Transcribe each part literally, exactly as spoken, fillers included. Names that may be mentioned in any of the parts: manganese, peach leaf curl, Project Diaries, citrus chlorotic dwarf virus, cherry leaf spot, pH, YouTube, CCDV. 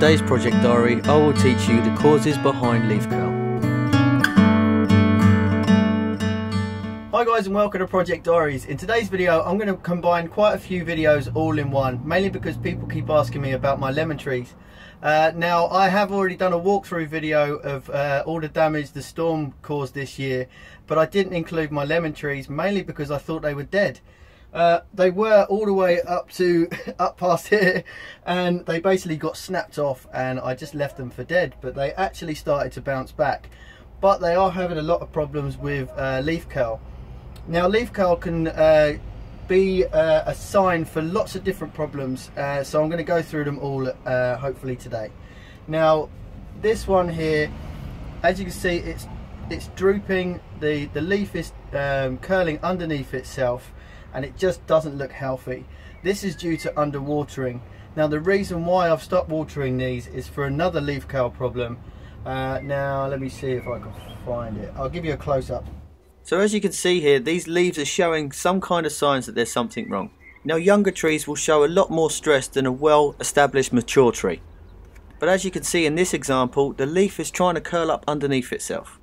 today's Project Diary, I will teach you the causes behind leaf curl. Hi guys and welcome to Project Diaries. In today's video I'm going to combine quite a few videos all in one, mainly because people keep asking me about my lemon trees. Uh, now I have already done a walkthrough video of uh, all the damage the storm caused this year, but I didn't include my lemon trees mainly because I thought they were dead. Uh, they were all the way up to up past here and they basically got snapped off and I just left them for dead, but they actually started to bounce back. But they are having a lot of problems with uh, leaf curl. Now leaf curl can uh, be uh, a sign for lots of different problems, uh, so I'm going to go through them all uh, hopefully today. Now this one here, as you can see, it's it's drooping, the the leaf is um, curling underneath itself and it just doesn't look healthy. This is due to underwatering. Now the reason why I've stopped watering these is for another leaf curl problem. Uh, now let me see if I can find it. I'll give you a close-up. So as you can see here, these leaves are showing some kind of signs that there's something wrong. Now younger trees will show a lot more stress than a well-established mature tree. But as you can see in this example, the leaf is trying to curl up underneath itself.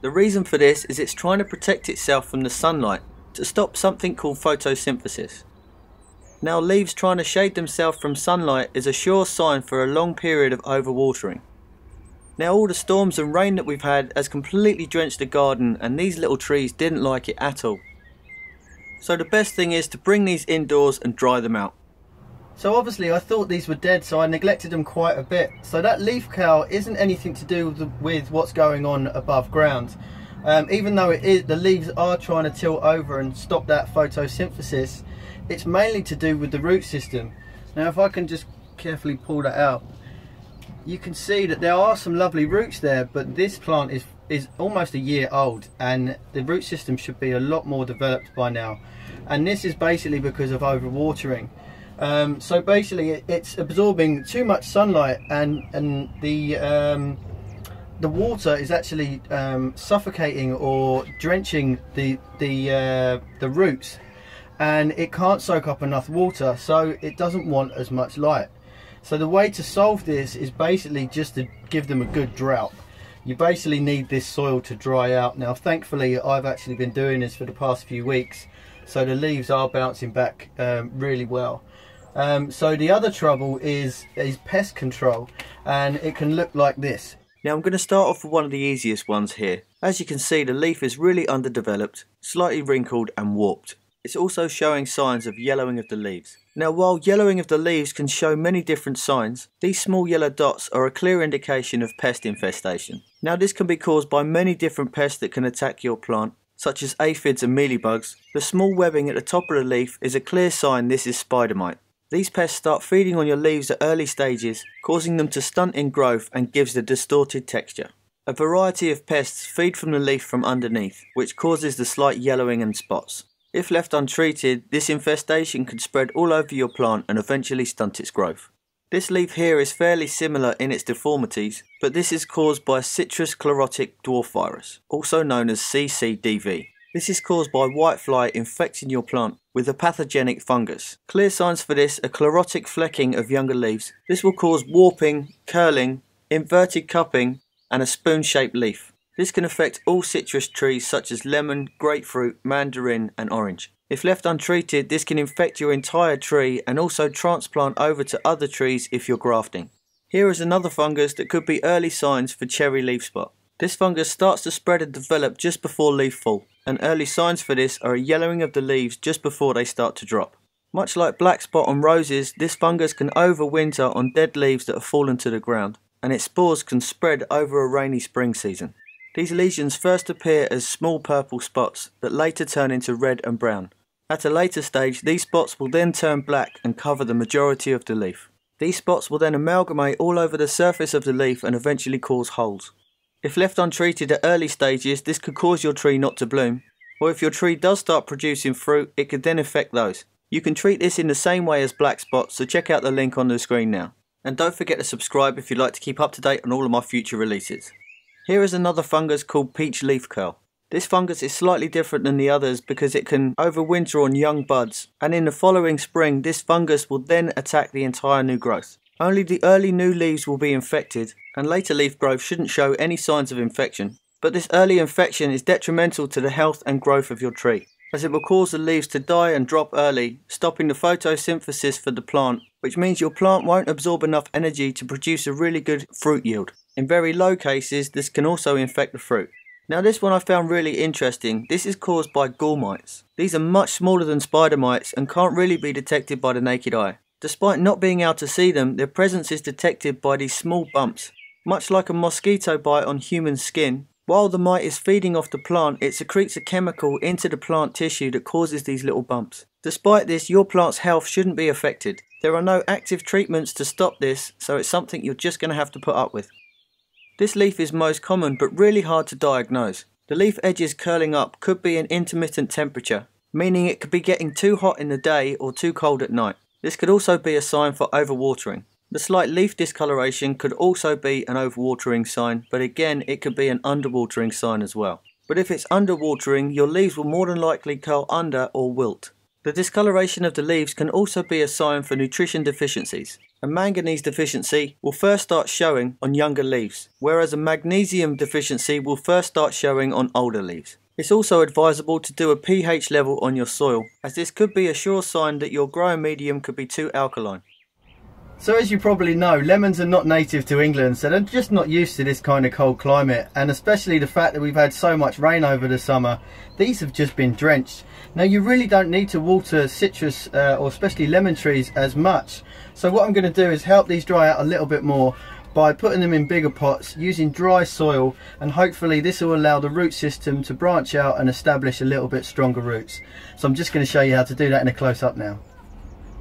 The reason for this is it's trying to protect itself from the sunlight, to stop something called photosynthesis. Now leaves trying to shade themselves from sunlight is a sure sign for a long period of overwatering. Now all the storms and rain that we've had has completely drenched the garden and these little trees didn't like it at all. So the best thing is to bring these indoors and dry them out. So obviously I thought these were dead, so I neglected them quite a bit. So that leaf curl isn't anything to do with, the, with what's going on above ground. Um, even though it is, the leaves are trying to tilt over and stop that photosynthesis, it's mainly to do with the root system. Now if I can just carefully pull that out, you can see that there are some lovely roots there, but this plant is is almost a year old and the root system should be a lot more developed by now, and this is basically because of overwatering. Um, so basically it, it's absorbing too much sunlight and and the um, the water is actually um, suffocating or drenching the the uh, the roots, and it can't soak up enough water, so it doesn't want as much light. So the way to solve this is basically just to give them a good drought. You basically need this soil to dry out. Now thankfully I've actually been doing this for the past few weeks, so the leaves are bouncing back um, really well. Um, so the other trouble is, is pest control, and it can look like this. Now I'm going to start off with one of the easiest ones here. As you can see, the leaf is really underdeveloped, slightly wrinkled and warped. It's also showing signs of yellowing of the leaves. Now while yellowing of the leaves can show many different signs, these small yellow dots are a clear indication of pest infestation. Now this can be caused by many different pests that can attack your plant, such as aphids and mealybugs. The small webbing at the top of the leaf is a clear sign this is spider mite. These pests start feeding on your leaves at early stages, causing them to stunt in growth and gives the distorted texture. A variety of pests feed from the leaf from underneath, which causes the slight yellowing and spots. If left untreated, this infestation can spread all over your plant and eventually stunt its growth. This leaf here is fairly similar in its deformities, but this is caused by citrus chlorotic dwarf virus, also known as C C D V. This is caused by whitefly infecting your plant with a pathogenic fungus. Clear signs for this are chlorotic flecking of younger leaves. This will cause warping, curling, inverted cupping, and a spoon-shaped leaf. This can affect all citrus trees such as lemon, grapefruit, mandarin and orange. If left untreated, this can infect your entire tree and also transplant over to other trees if you're grafting. Here is another fungus that could be early signs for cherry leaf spot. This fungus starts to spread and develop just before leaf fall, and early signs for this are a yellowing of the leaves just before they start to drop. Much like black spot on roses, this fungus can overwinter on dead leaves that have fallen to the ground, and its spores can spread over a rainy spring season. These lesions first appear as small purple spots that later turn into red and brown. At a later stage, these spots will then turn black and cover the majority of the leaf. These spots will then amalgamate all over the surface of the leaf and eventually cause holes. If left untreated at early stages, this could cause your tree not to bloom, or if your tree does start producing fruit, it could then affect those. You can treat this in the same way as black spots, so check out the link on the screen now. And don't forget to subscribe if you'd like to keep up to date on all of my future releases. Here is another fungus called peach leaf curl. This fungus is slightly different than the others because it can overwinter on young buds, and in the following spring this fungus will then attack the entire new growth. Only the early new leaves will be infected, and later leaf growth shouldn't show any signs of infection. But this early infection is detrimental to the health and growth of your tree, as it will cause the leaves to die and drop early, stopping the photosynthesis for the plant, which means your plant won't absorb enough energy to produce a really good fruit yield. In very low cases, this can also infect the fruit. Now this one I found really interesting. This is caused by gall mites. These are much smaller than spider mites and can't really be detected by the naked eye. Despite not being able to see them, their presence is detected by these small bumps, much like a mosquito bite on human skin. While the mite is feeding off the plant, it secretes a chemical into the plant tissue that causes these little bumps. Despite this, your plant's health shouldn't be affected. There are no active treatments to stop this, so it's something you're just going to have to put up with. This leaf is most common but really hard to diagnose. The leaf edges curling up could be an intermittent temperature, meaning it could be getting too hot in the day or too cold at night. This could also be a sign for overwatering. The slight leaf discoloration could also be an overwatering sign, but again it could be an underwatering sign as well. But if it's underwatering, your leaves will more than likely curl under or wilt. The discoloration of the leaves can also be a sign for nutrition deficiencies. A manganese deficiency will first start showing on younger leaves, whereas a magnesium deficiency will first start showing on older leaves. It's also advisable to do a pH level on your soil, as this could be a sure sign that your growing medium could be too alkaline. So as you probably know, lemons are not native to England, so they're just not used to this kind of cold climate, and especially the fact that we've had so much rain over the summer. These have just been drenched. Now you really don't need to water citrus uh, or especially lemon trees as much, so what I'm going to do is help these dry out a little bit more by putting them in bigger pots using dry soil, and hopefully this will allow the root system to branch out and establish a little bit stronger roots. So I'm just going to show you how to do that in a close-up now.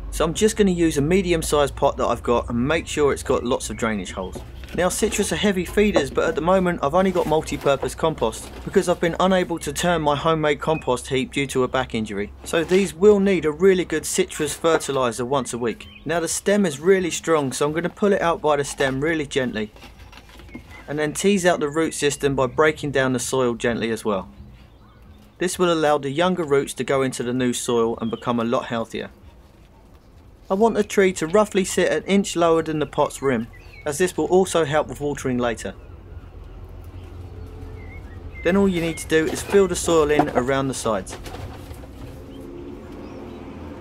So I'm just going to use a medium-sized pot that I've got and make sure it's got lots of drainage holes. Now citrus are heavy feeders, but at the moment I've only got multi-purpose compost because I've been unable to turn my homemade compost heap due to a back injury. So these will need a really good citrus fertiliser once a week. Now the stem is really strong, so I'm going to pull it out by the stem really gently and then tease out the root system by breaking down the soil gently as well. This will allow the younger roots to go into the new soil and become a lot healthier. I want the tree to roughly sit an inch lower than the pot's rim, as this will also help with watering later. Then all you need to do is fill the soil in around the sides.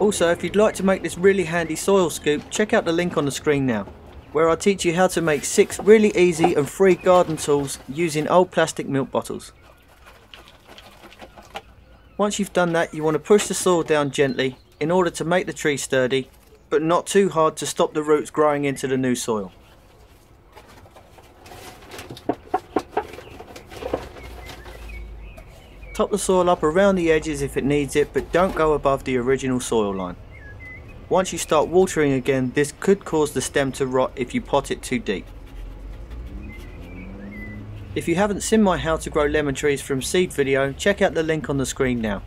Also, if you'd like to make this really handy soil scoop, check out the link on the screen now, where I teach you how to make six really easy and free garden tools using old plastic milk bottles. Once you've done that, you want to push the soil down gently in order to make the tree sturdy, but not too hard to stop the roots growing into the new soil. Top the soil up around the edges if it needs it, but don't go above the original soil line. Once you start watering again, this could cause the stem to rot if you pot it too deep. If you haven't seen my how to grow lemon trees from seed video, check out the link on the screen now.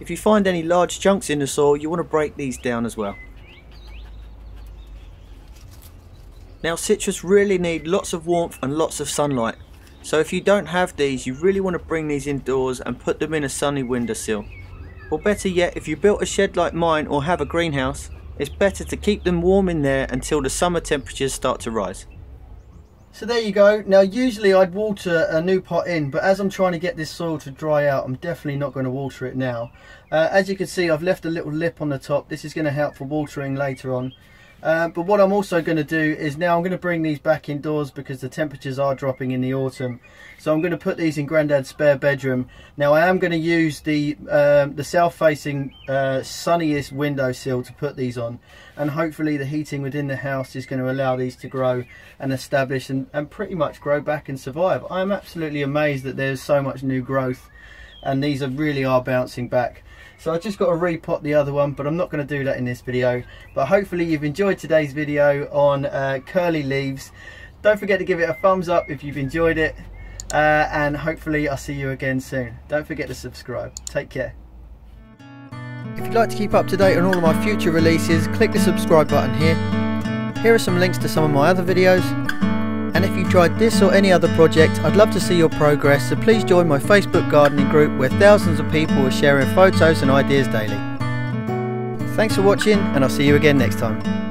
If you find any large chunks in the soil, you want to break these down as well. Now citrus really need lots of warmth and lots of sunlight, so if you don't have these, you really want to bring these indoors and put them in a sunny windowsill. Or better yet, if you built a shed like mine or have a greenhouse, it's better to keep them warm in there until the summer temperatures start to rise. So there you go. Now usually I'd water a new pot in, but as I'm trying to get this soil to dry out, I'm definitely not going to water it now. Uh, as you can see, I've left a little lip on the top. This is going to help for watering later on. Uh, but what I'm also going to do is now I'm going to bring these back indoors because the temperatures are dropping in the autumn. So I'm going to put these in Grandad's spare bedroom. Now I am going to use the um, the south-facing uh, sunniest windowsill to put these on, and hopefully the heating within the house is going to allow these to grow and establish and, and pretty much grow back and survive. I'm absolutely amazed that there's so much new growth, and these are really are bouncing back. So I've just got to repot the other one, but I'm not going to do that in this video. But hopefully you've enjoyed today's video on uh, curly leaves. Don't forget to give it a thumbs up if you've enjoyed it. Uh, and hopefully I'll see you again soon. Don't forget to subscribe. Take care. If you'd like to keep up to date on all of my future releases, click the subscribe button here. Here are some links to some of my other videos. And if you tried this or any other project, I'd love to see your progress, so please join my Facebook gardening group where thousands of people are sharing photos and ideas daily. Thanks for watching, and I'll see you again next time.